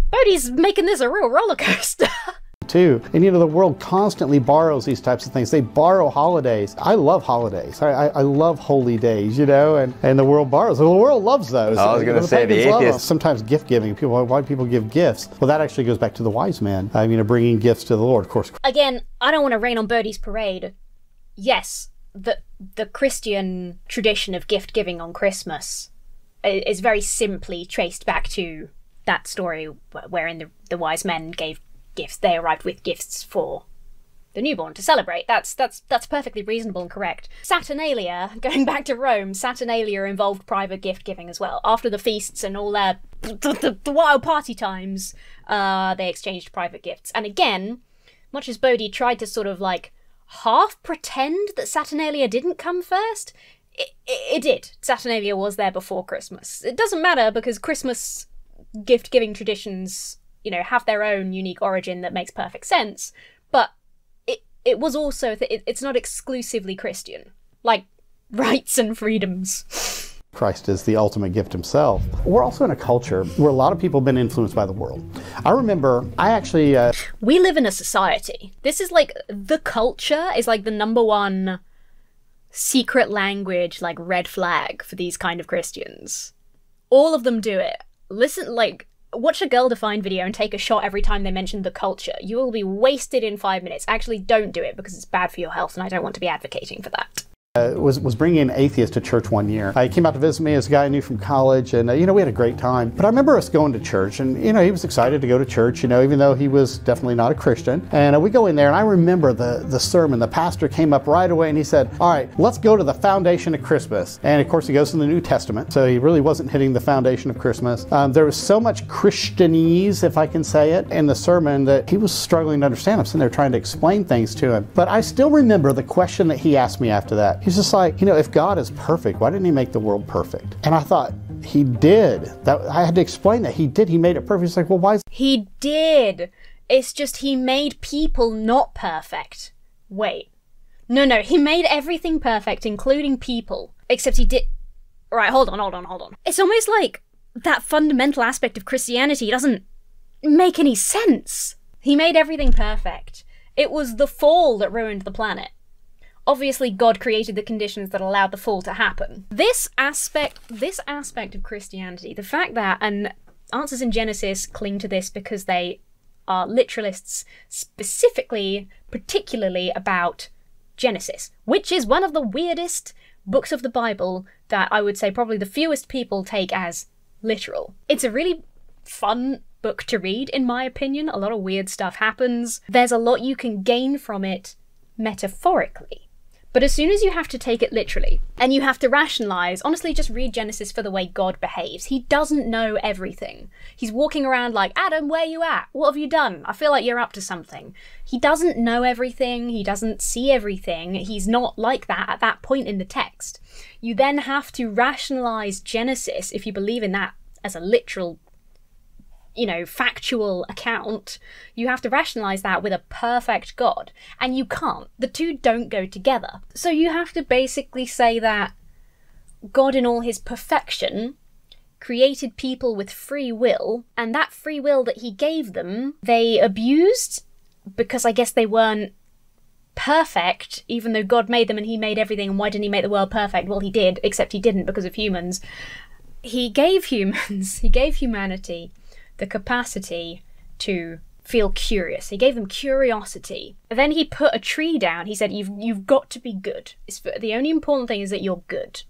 Bodie's making this a real roller coaster. Too. And you know, the world constantly borrows these types of things. They borrow holidays. I love holidays. I, I, I love holy days, you know, and, and the world borrows. The world loves those. I was going to say the atheists. Sometimes gift giving. People, why do people give gifts? Well, that actually goes back to the wise men, I mean, bringing gifts to the Lord, of course. Again, I don't want to rain on Bodie's parade. Yes, the, the Christian tradition of gift giving on Christmas is very simply traced back to that story wherein the, the wise men gave gifts. They arrived with gifts for the newborn to celebrate. That's that's that's perfectly reasonable and correct. Saturnalia, going back to Rome, Saturnalia involved private gift giving as well. After the feasts and all their the wild party times, uh, they exchanged private gifts. And again, much as Bodie tried to sort of like half pretend that Saturnalia didn't come first, it, it, it did. Saturnalia was there before Christmas. It doesn't matter because Christmas gift giving traditions, you know, have their own unique origin that makes perfect sense, but it it was also it, it's not exclusively Christian, like rights and freedoms. Christ is the ultimate gift himself. We're also in a culture where a lot of people have been influenced by the world. I remember, I actually... Uh... We live in a society. This is like, the culture is like the number one secret language, like red flag for these kind of Christians. All of them do it. Listen, like, watch a Girl Defined video and take a shot every time they mention the culture. You will be wasted in five minutes. Actually, don't do it because it's bad for your health and I don't want to be advocating for that. Uh, was, was bringing an atheist to church one year. Uh, he came out to visit me, as a guy I knew from college, and uh, you know, we had a great time. But I remember us going to church, and you know, he was excited to go to church, you know, even though he was definitely not a Christian. And uh, we go in there, and I remember the, the sermon. The pastor came up right away and he said, all right, let's go to the foundation of Christmas. And of course he goes to the New Testament, so he really wasn't hitting the foundation of Christmas. Um, there was so much Christianese, if I can say it, in the sermon that he was struggling to understand. I'm sitting there trying to explain things to him. But I still remember the question that he asked me after that. He's just like, you know, if God is perfect, why didn't he make the world perfect? And I thought, he did. That I had to explain that. He did. He made it perfect. He's like, well, why is... He did. It's just he made people not perfect. Wait. No, no. He made everything perfect, including people. Except he did... Right, hold on, hold on, hold on. It's almost like that fundamental aspect of Christianity doesn't make any sense. He made everything perfect. It was the fall that ruined the planet. Obviously, God created the conditions that allowed the fall to happen. This aspect, this aspect of Christianity, the fact that, and Answers in Genesis cling to this because they are literalists specifically, particularly about Genesis, which is one of the weirdest books of the Bible that I would say probably the fewest people take as literal. It's a really fun book to read, in my opinion. A lot of weird stuff happens. There's a lot you can gain from it metaphorically. But as soon as you have to take it literally, and you have to rationalize, honestly, just read Genesis for the way God behaves. He doesn't know everything. He's walking around like, Adam, where you at? What have you done? I feel like you're up to something. He doesn't know everything. He doesn't see everything. He's not like that at that point in the text. You then have to rationalize Genesis, if you believe in that as a literal, you know, factual account. You have to rationalize that with a perfect God, and you can't. The two don't go together. So you have to basically say that God in all his perfection created people with free will, and that free will that he gave them, they abused because I guess they weren't perfect, even though God made them and he made everything. And why didn't he make the world perfect? Well, he did, except he didn't because of humans. He gave humans, he gave humanity the capacity to feel curious. He gave them curiosity. And then he put a tree down. He said, you've, you've got to be good. It's, the only important thing is that you're good.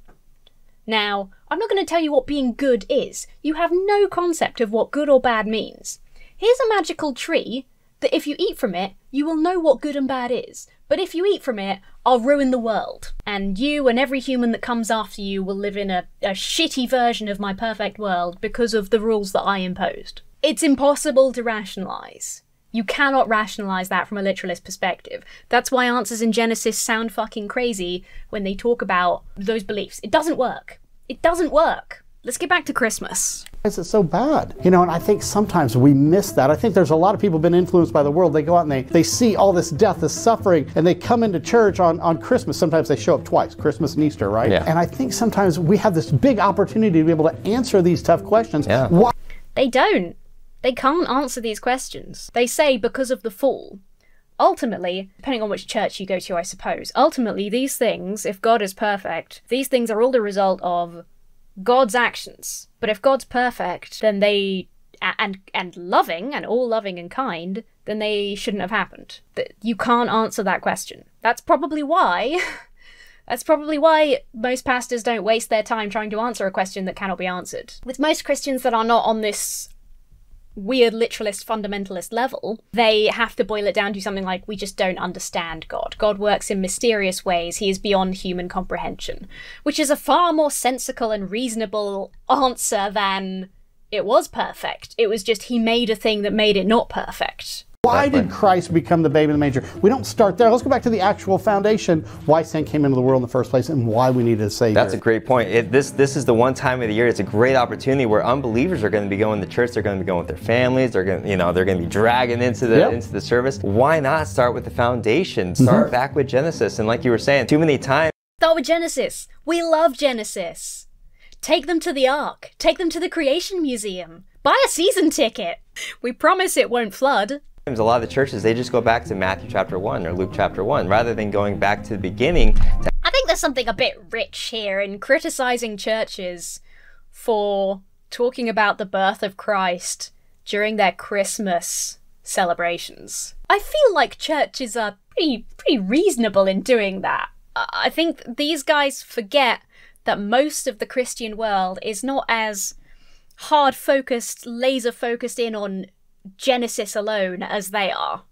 Now, I'm not going to tell you what being good is. You have no concept of what good or bad means. Here's a magical tree that if you eat from it, you will know what good and bad is. But if you eat from it, I'll ruin the world. And you and every human that comes after you will live in a, a shitty version of my perfect world because of the rules that I imposed. It's impossible to rationalize. You cannot rationalize that from a literalist perspective. That's why Answers in Genesis sound fucking crazy when they talk about those beliefs. It doesn't work. It doesn't work. Let's get back to Christmas. Why is it so bad? You know, and I think sometimes we miss that. I think there's a lot of people who've been influenced by the world. They go out and they, they see all this death, this suffering, and they come into church on, on Christmas. Sometimes they show up twice, Christmas and Easter, right? Yeah. And I think sometimes we have this big opportunity to be able to answer these tough questions. Yeah. Why? They don't. They can't answer these questions. They say because of the fall. Ultimately, depending on which church you go to, I suppose, ultimately these things, if God is perfect, these things are all the result of God's actions. But if God's perfect, then they, and and loving, and all loving and kind, then they shouldn't have happened. You can't answer that question. That's probably why, that's probably why most pastors don't waste their time trying to answer a question that cannot be answered. With most Christians that are not on this weird literalist fundamentalist level, they have to boil it down to something like, we just don't understand God. God works in mysterious ways. He is beyond human comprehension, which is a far more sensical and reasonable answer than it was perfect. It was just he made a thing that made it not perfect. Why did Christ become the babe in the manger? We don't start there. Let's go back to the actual foundation, why sin came into the world in the first place and why we needed a Savior. That's a great point. It, this, this is the one time of the year, it's a great opportunity where unbelievers are going to be going to church, they're going to be going with their families, they're going to, you know, they're going to be dragging into the, yep. into the service. Why not start with the foundation? Start mm-hmm. back with Genesis. And like you were saying, too many times... Start with Genesis. We love Genesis. Take them to the Ark. Take them to the Creation Museum. Buy a season ticket. We promise it won't flood. A lot of the churches, they just go back to Matthew chapter one or Luke chapter one rather than going back to the beginning. To I think there's something a bit rich here in criticizing churches for talking about the birth of Christ during their Christmas celebrations. I feel like churches are pretty, pretty reasonable in doing that. I think these guys forget that most of the Christian world is not as hard-focused, laser-focused in on Genesis alone as they are.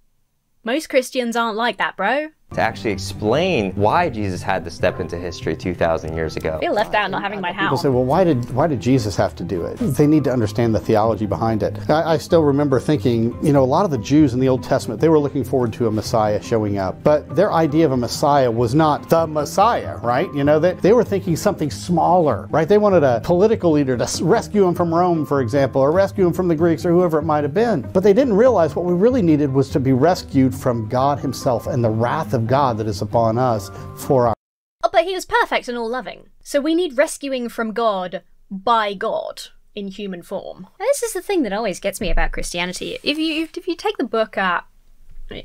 Most Christians aren't like that, bro. To actually explain why Jesus had to step into history two thousand years ago. I feel left out not having my house. People say, well, why did, why did Jesus have to do it? They need to understand the theology behind it. I, I still remember thinking, you know, a lot of the Jews in the Old Testament, they were looking forward to a Messiah showing up. But their idea of a Messiah was not the Messiah, right? You know, they, they were thinking something smaller, right? They wanted a political leader to rescue him from Rome, for example, or rescue him from the Greeks or whoever it might have been. But they didn't realize what we really needed was to be rescued from God himself and the wrath of of God that is upon us for our... Oh, but he was perfect and all-loving. So we need rescuing from God by God in human form. And this is the thing that always gets me about Christianity. If you if you take the book at,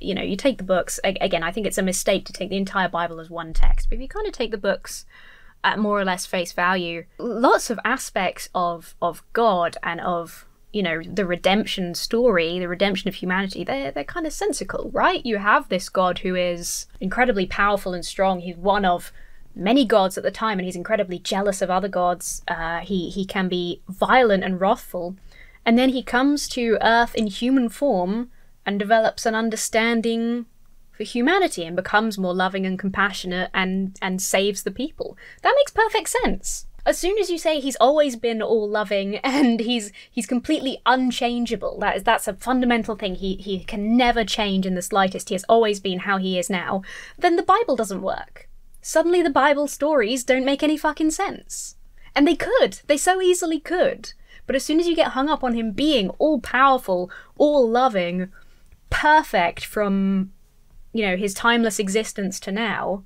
you know, you take the books, again, I think it's a mistake to take the entire Bible as one text, but if you kind of take the books at more or less face value, lots of aspects of, of God and of, you know, the redemption story, the redemption of humanity, they're, they're kind of sensical, right? You have this God who is incredibly powerful and strong. He's one of many gods at the time, and he's incredibly jealous of other gods. Uh, he, he can be violent and wrathful. And then he comes to Earth in human form and develops an understanding for humanity and becomes more loving and compassionate and, and saves the people. That makes perfect sense. As soon as you say he's always been all-loving and he's he's completely unchangeable, that is, that's a fundamental thing, he, he can never change in the slightest, he has always been how he is now, then the Bible doesn't work. Suddenly the Bible stories don't make any fucking sense. And they could, they so easily could. But as soon as you get hung up on him being all-powerful, all-loving, perfect from, you know, his timeless existence to now,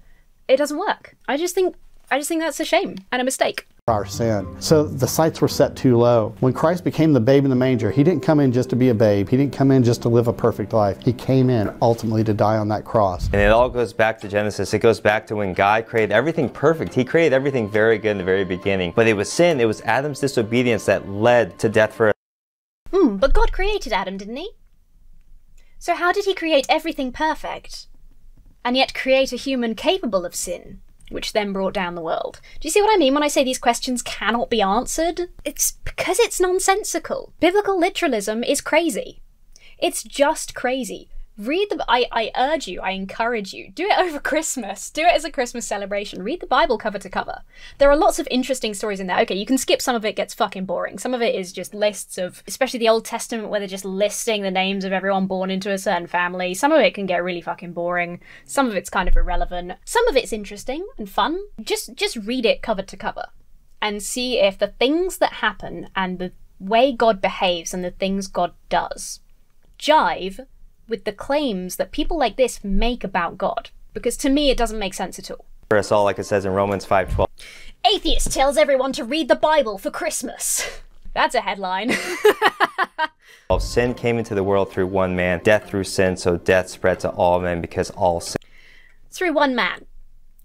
it doesn't work. I just think... I just think that's a shame and a mistake. Our sin. So the sights were set too low. When Christ became the babe in the manger, he didn't come in just to be a babe. He didn't come in just to live a perfect life. He came in ultimately to die on that cross. And it all goes back to Genesis. It goes back to when God created everything perfect. He created everything very good in the very beginning. But it was sin. It was Adam's disobedience that led to death for us. Mm, but God created Adam, didn't he? So how did he create everything perfect and yet create a human capable of sin, which then brought down the world? Do you see what I mean when I say these questions cannot be answered? It's because it's nonsensical. Biblical literalism is crazy. It's just crazy. Read the... I, I urge you, I encourage you, do it over Christmas. Do it as a Christmas celebration. Read the Bible cover to cover. There are lots of interesting stories in there. Okay, you can skip some of it, gets fucking boring. Some of it is just lists of... especially the Old Testament, where they're just listing the names of everyone born into a certain family. Some of it can get really fucking boring. Some of it's kind of irrelevant. Some of it's interesting and fun. Just, just read it cover to cover and see if the things that happen and the way God behaves and the things God does jive with the claims that people like this make about God. Because to me, it doesn't make sense at all. For us all, like it says in Romans five twelve. Atheist tells everyone to read the Bible for Christmas. That's a headline. Sin came into the world through one man, death through sin, so death spread to all men because all sin. Through one man.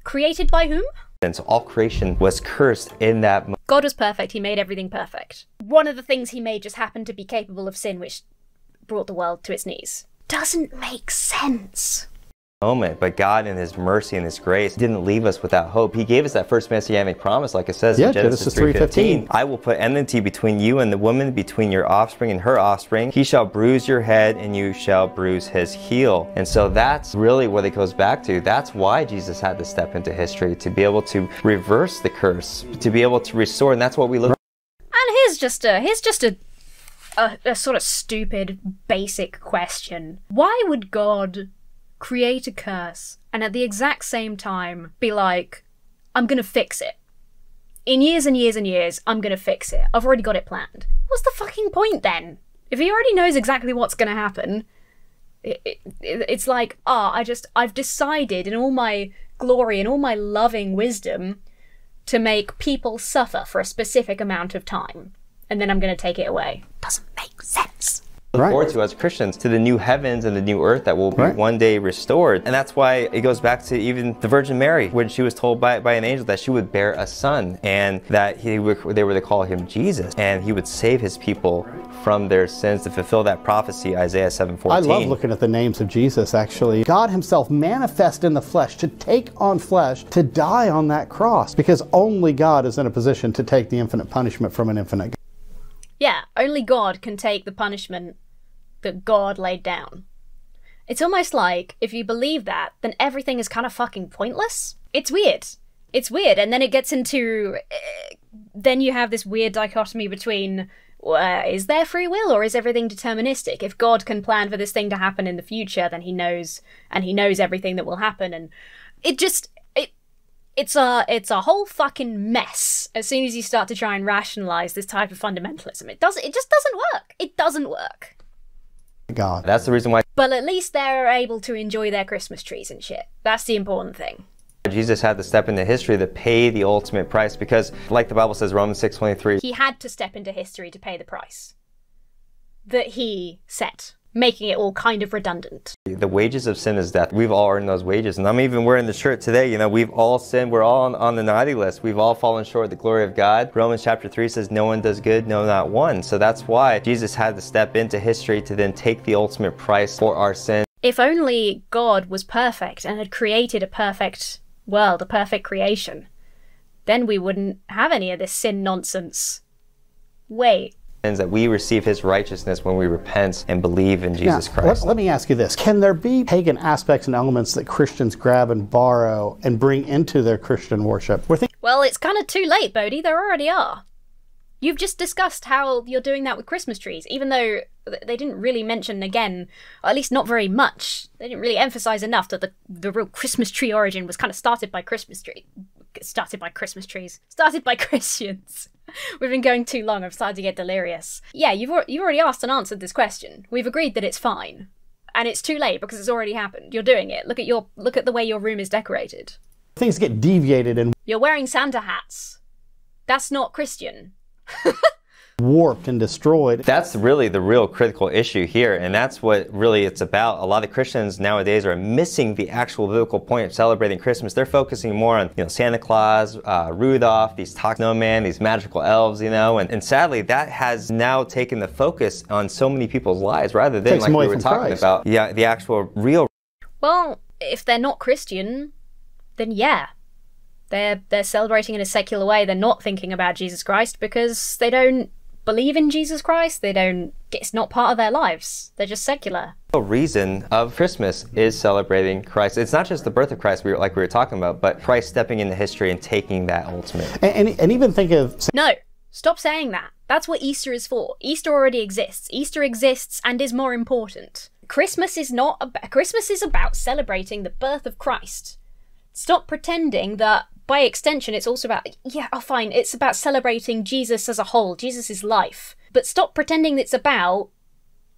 Created by whom? And so all creation was cursed in that moment. God was perfect, he made everything perfect. One of the things he made just happened to be capable of sin, which brought the world to its knees. Doesn't make sense. Moment, but God in his mercy and his grace didn't leave us without hope. He gave us that first messianic promise, like it says yeah, in Genesis three fifteen. I will put enmity between you and the woman, between your offspring and her offspring. He shall bruise your head and you shall bruise his heel. And so that's really what it goes back to. That's why Jesus had to step into history, to be able to reverse the curse, to be able to restore, and that's what we look. And here's just a here's just a A, a sort of stupid, basic question. Why would God create a curse and at the exact same time be like, I'm gonna fix it. In years and years and years, I'm gonna fix it. I've already got it planned. What's the fucking point then? If he already knows exactly what's gonna happen, it, it, it's like, ah, I just, I've decided in all my glory and all my loving wisdom to make people suffer for a specific amount of time. And then I'm going to take it away. Doesn't make sense. look right. forward to as Christians, to the new heavens and the new earth that will be right. one day restored. And that's why it goes back to even the Virgin Mary, when she was told by, by an angel that she would bear a son and that he would, they were to call him Jesus, and he would save his people from their sins to fulfill that prophecy, Isaiah seven fourteen. I love looking at the names of Jesus, actually. God himself manifest in the flesh, to take on flesh, to die on that cross, because only God is in a position to take the infinite punishment from an infinite God. Yeah, only God can take the punishment that God laid down. It's almost like, if you believe that, then everything is kind of fucking pointless. It's weird. It's weird, and then it gets into... Uh, then you have this weird dichotomy between... Uh, is there free will, or is everything deterministic? If God can plan for this thing to happen in the future, then he knows, and he knows everything that will happen, and it just it it's a it's a whole fucking mess as soon as you start to try and rationalize this type of fundamentalism. It doesn't it just doesn't work. It doesn't work. God. That's the reason why. But at least they're able to enjoy their Christmas trees and shit. That's the important thing. Jesus had to step into history to pay the ultimate price, because like the Bible says, Romans six twenty-three, he had to step into history to pay the price that he set, making it all kind of redundant. The wages of sin is death. We've all earned those wages, and I'm even wearing the shirt today. You know, we've all sinned. We're all on, on the naughty list. We've all fallen short of the glory of God. Romans chapter three says no one does good, no, not one. So that's why Jesus had to step into history to then take the ultimate price for our sin. If only God was perfect and had created a perfect world, a perfect creation, then we wouldn't have any of this sin nonsense. Wait. That we receive his righteousness when we repent and believe in Jesus now, Christ. Let, let me ask you this. Can there be pagan aspects and elements that Christians grab and borrow and bring into their Christian worship? We're well, it's kind of too late, Bodie. There already are. You've just discussed how you're doing that with Christmas trees, even though they didn't really mention again, or at least not very much. They didn't really emphasize enough that the the real Christmas tree origin was kind of started by Christmas tree, started by Christmas trees, started by Christians. We've been going too long. I'm starting to get delirious. Yeah, you've you've already asked and answered this question. We've agreed that it's fine, and it's too late because it's already happened. You're doing it. Look at your look at the way your room is decorated. Things get deviated, and you're wearing Santa hats. That's not Christian. Warped and destroyed. That's really the real critical issue here, and that's what really it's about. A lot of Christians nowadays are missing the actual biblical point of celebrating Christmas. They're focusing more on, you know, Santa Claus, uh, Rudolph, these talk snowman, these magical elves, you know, and, and sadly that has now taken the focus on so many people's lives rather than, like we were talking Christ. about, yeah, the actual real. Well, if they're not Christian, then yeah. They're, they're celebrating in a secular way. They're not thinking about Jesus Christ because they don't believe in Jesus Christ. They don't, it's not part of their lives. They're just secular. The reason of Christmas is celebrating Christ. It's not just the birth of Christ, we were, like we were talking about, but Christ stepping into history and taking that ultimate. And, and, and even think of... No, stop saying that. That's what Easter is for. Easter already exists. Easter exists and is more important. Christmas is not... Ab- Christmas is about celebrating the birth of Christ. Stop pretending that by extension, it's also about, yeah, oh, fine, it's about celebrating Jesus as a whole, Jesus' life. But stop pretending it's about,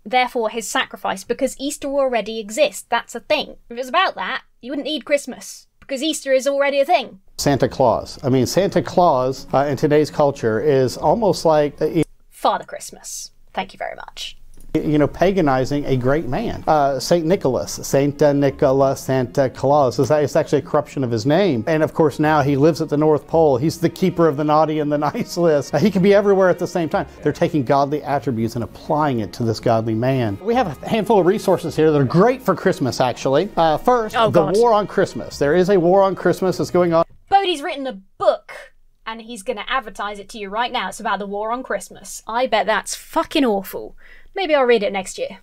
therefore, his sacrifice, because Easter already exists. That's a thing. If it was about that, you wouldn't need Christmas, because Easter is already a thing. Santa Claus. I mean, Santa Claus uh, in today's culture is almost like... A... Father Christmas. Thank you very much. You know, paganizing a great man. Uh, Saint Nicholas, Saint Nicholas, Santa Claus. It's actually a corruption of his name. And of course now he lives at the North Pole. He's the keeper of the naughty and the nice list. Uh, he can be everywhere at the same time. They're taking godly attributes and applying it to this godly man. We have a handful of resources here that are great for Christmas, actually. Uh, first, oh, the war on Christmas. There is a war on Christmas that's going on. Bodie's written a book. And he's going to advertise it to you right now. It's about the war on Christmas. I bet that's fucking awful. Maybe I'll read it next year.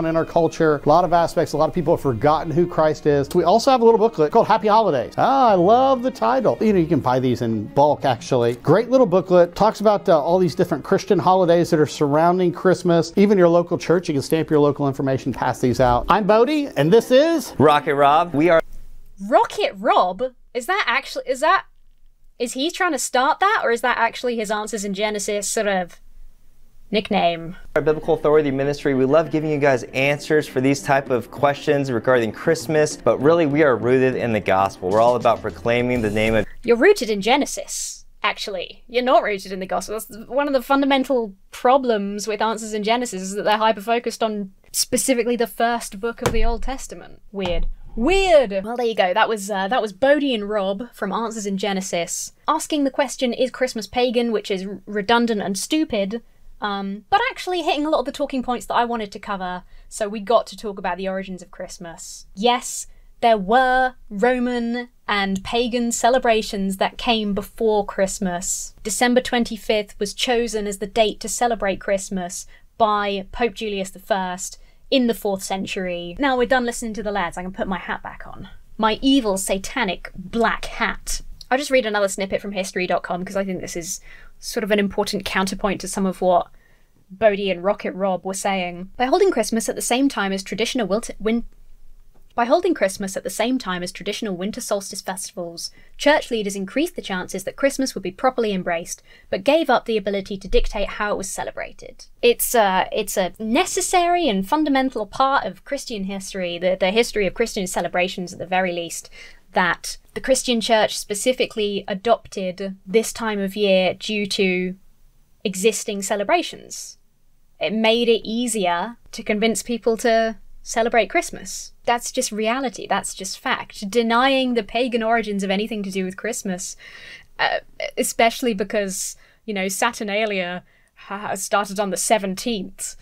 In our culture, a lot of aspects, a lot of people have forgotten who Christ is. We also have a little booklet called Happy Holidays. Ah, I love the title. You know, you can buy these in bulk, actually. Great little booklet. Talks about uh, all these different Christian holidays that are surrounding Christmas. Even your local church, you can stamp your local information, pass these out. I'm Bodie, and this is... Rocket Rob. We are... Rocket Rob? Is that actually... Is that... Is he trying to start that, or is that actually his Answers in Genesis sort of nickname? Our Biblical Authority Ministry, we love giving you guys answers for these type of questions regarding Christmas, but really we are rooted in the gospel. We're all about proclaiming the name of... You're rooted in Genesis. actually. You're not rooted in the gospel. That's one of the fundamental problems with Answers in Genesis, is that they're hyper-focused on specifically the first book of the Old Testament. Weird. Weird! Well, there you go. That was uh, that was Bodie and Rob from Answers in Genesis asking the question, is Christmas pagan, which is redundant and stupid, um, but actually hitting a lot of the talking points that I wanted to cover, so we got to talk about the origins of Christmas. Yes, there were Roman and pagan celebrations that came before Christmas. December twenty-fifth was chosen as the date to celebrate Christmas by Pope Julius the First, in the fourth century. Now we're done listening to the lads, I can put my hat back on. My evil, satanic, black hat. I'll just read another snippet from history dot com because I think this is sort of an important counterpoint to some of what Bodie and Rocket Rob were saying. By holding Christmas at the same time as traditional winter, win By holding Christmas at the same time as traditional winter solstice festivals, church leaders increased the chances that Christmas would be properly embraced, but gave up the ability to dictate how it was celebrated. It's a, it's a necessary and fundamental part of Christian history, the, the history of Christian celebrations at the very least, that the Christian church specifically adopted this time of year due to existing celebrations. It made it easier to convince people to celebrate Christmas. That's just reality, that's just fact. Denying the pagan origins of anything to do with Christmas, uh, especially because, you know, Saturnalia started on the seventeenth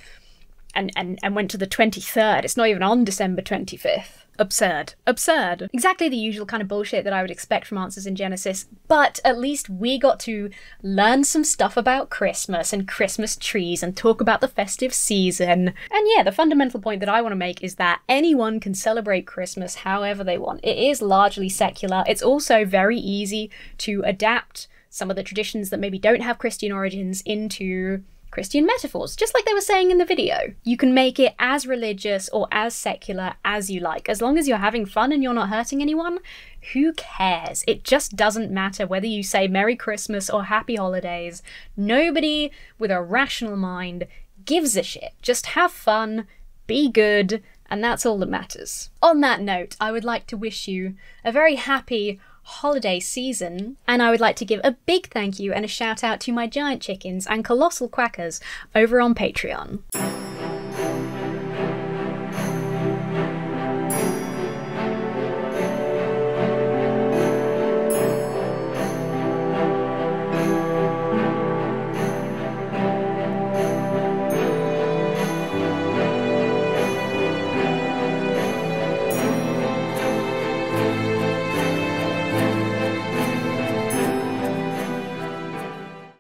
and, and, and went to the twenty-third. It's not even on December twenty-fifth. Absurd. Absurd. Exactly the usual kind of bullshit that I would expect from Answers in Genesis, but at least we got to learn some stuff about Christmas and Christmas trees and talk about the festive season. And yeah, the fundamental point that I want to make is that anyone can celebrate Christmas however they want. It is largely secular. It's also very easy to adapt some of the traditions that maybe don't have Christian origins into Christian metaphors, just like they were saying in the video. You can make it as religious or as secular as you like. As long as you're having fun and you're not hurting anyone, who cares? It just doesn't matter whether you say Merry Christmas or Happy Holidays. Nobody with a rational mind gives a shit. Just have fun, be good, and that's all that matters. On that note, I would like to wish you a very happy holiday season, and I would like to give a big thank you and a shout out to my giant chickens and colossal quackers over on Patreon.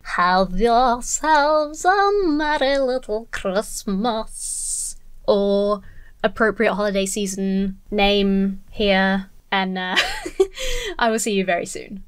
Have yourselves a merry little Christmas, or appropriate holiday season name here, and uh, I will see you very soon.